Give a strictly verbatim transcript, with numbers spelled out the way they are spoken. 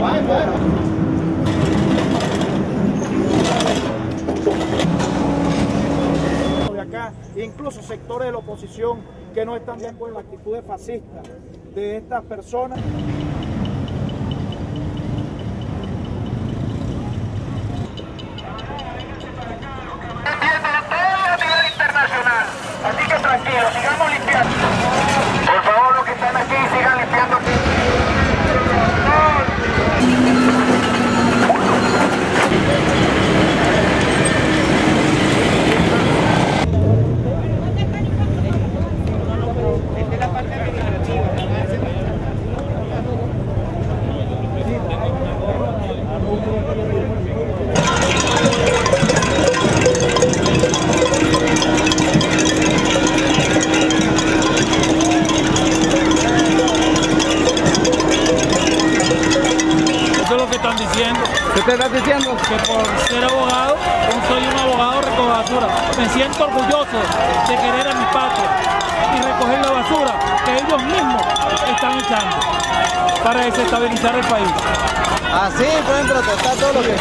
Vai, vai. Incluso sectores de la oposición que no están de acuerdo con las actitudes fascistas de estas personas. Entienden todo a nivel internacional, así que tranquilos, sigamos limpiando. Por favor, los que están aquí, sigan limpiando. ¿Qué te estás diciendo? Que por ser abogado, soy un abogado recoge basura. Me siento orgulloso de querer a mi patria y recoger la basura que ellos mismos están echando para desestabilizar el país. Así pueden protestar todo lo que...